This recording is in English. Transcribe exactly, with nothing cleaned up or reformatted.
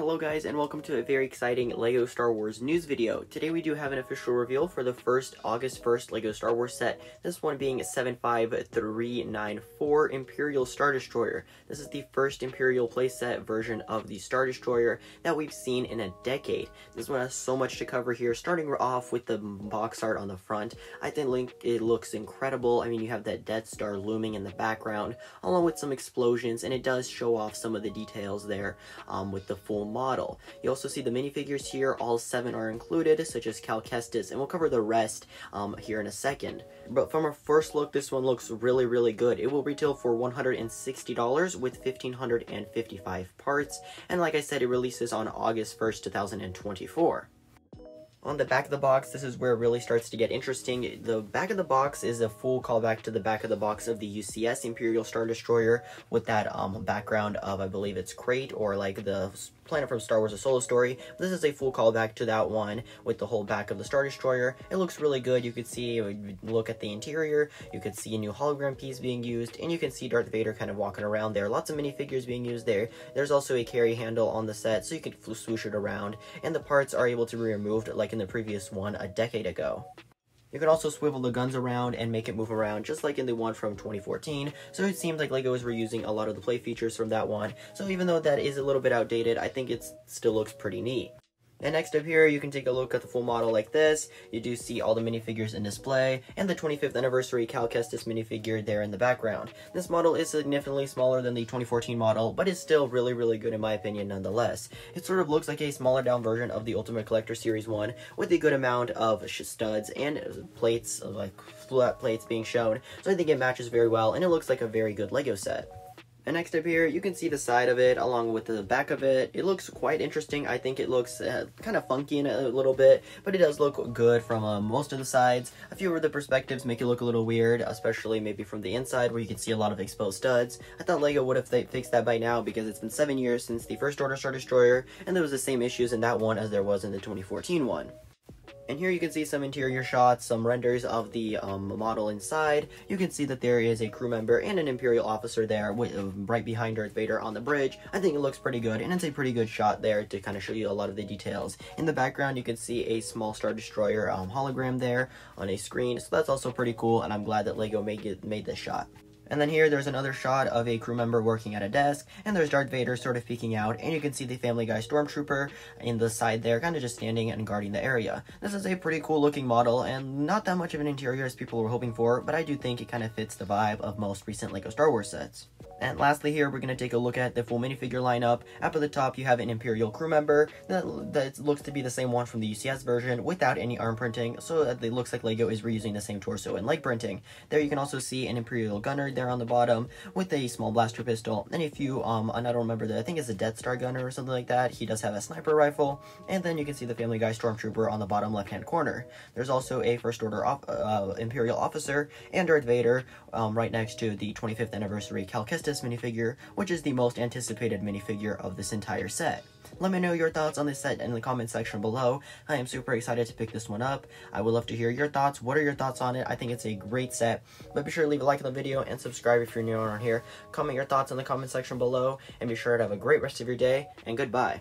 Hello guys, and welcome to a very exciting LEGO Star Wars news video. Today we do have an official reveal for the first August first LEGO Star Wars set, this one being seven five three nine four Imperial Star Destroyer. This is the first Imperial playset version of the Star Destroyer that we've seen in a decade. This one has so much to cover here, starting off with the box art on the front. I think it looks incredible. I mean, you have that Death Star looming in the background, along with some explosions, and it does show off some of the details there um, with the full model. You also see the minifigures here, all seven are included, such as Cal Kestis, and we'll cover the rest um, here in a second. But from our first look, this one looks really, really good. It will retail for one hundred sixty dollars with one thousand five hundred fifty-five parts, and like I said, it releases on August first, two thousand twenty-four. On the back of the box, this is where it really starts to get interesting. The back of the box is a full callback to the back of the box of the U C S Imperial Star Destroyer with that um, background of, I believe it's Krayt or like the planet from Star Wars A Solo Story. This is a full callback to that one with the whole back of the Star Destroyer. It looks really good. You could see, look at the interior, you could see a new hologram piece being used, and you can see Darth Vader kind of walking around there. Lots of minifigures being used there. There's also a carry handle on the set, so you can swoosh it around, and the parts are able to be removed like in the previous one a decade ago. You can also swivel the guns around and make it move around, just like in the one from twenty fourteen, so it seems like LEGO is reusing a lot of the play features from that one, so even though that is a little bit outdated, I think it still looks pretty neat. And next up here, you can take a look at the full model like this. You do see all the minifigures in display, and the twenty-fifth anniversary Cal Kestis minifigure there in the background. This model is significantly smaller than the twenty fourteen model, but is still really, really good in my opinion nonetheless. It sort of looks like a smaller down version of the Ultimate Collector Series one, with a good amount of studs and plates, like flat plates being shown, so I think it matches very well, and it looks like a very good LEGO set. And next up here, you can see the side of it along with the back of it. It looks quite interesting. I think it looks uh, kind of funky in a little bit, but it does look good from uh, most of the sides. A few of the perspectives make it look a little weird, especially maybe from the inside where you can see a lot of exposed studs. I thought LEGO would have fixed that by now because it's been seven years since the First Order Star Destroyer, and there was the same issues in that one as there was in the twenty fourteen one. And here you can see some interior shots, some renders of the um, model inside. You can see that there is a crew member and an Imperial officer there with, uh, right behind Darth Vader on the bridge. I think it looks pretty good, and it's a pretty good shot there to kind of show you a lot of the details. In the background, you can see a small Star Destroyer um, hologram there on a screen, so that's also pretty cool, and I'm glad that LEGO made, it, made this shot. And then here, there's another shot of a crew member working at a desk, and there's Darth Vader sort of peeking out, and you can see the Family Guy Stormtrooper in the side there, kind of just standing and guarding the area. This is a pretty cool looking model, and not that much of an interior as people were hoping for, but I do think it kind of fits the vibe of most recent LEGO Star Wars sets. And lastly here, we're going to take a look at the full minifigure lineup. Up at the top, you have an Imperial crew member that, that looks to be the same one from the U C S version without any arm printing, so it looks like LEGO is reusing the same torso and leg printing. There you can also see an Imperial gunner there on the bottom with a small blaster pistol, and if you, um, and I don't remember that, I think it's a Death Star gunner or something like that. He does have a sniper rifle, and then you can see the Family Guy Stormtrooper on the bottom left-hand corner. There's also a First Order off, uh, Imperial officer and Darth Vader um, right next to the twenty-fifth anniversary Cal Kestis minifigure, which is the most anticipated minifigure of this entire set. Let me know your thoughts on this set in the comment section below. I am super excited to pick this one up. I would love to hear your thoughts. What are your thoughts on it? I think it's a great set, but be sure to leave a like on the video and subscribe if you're new around here. Comment your thoughts in the comment section below, and be sure to have a great rest of your day, and goodbye.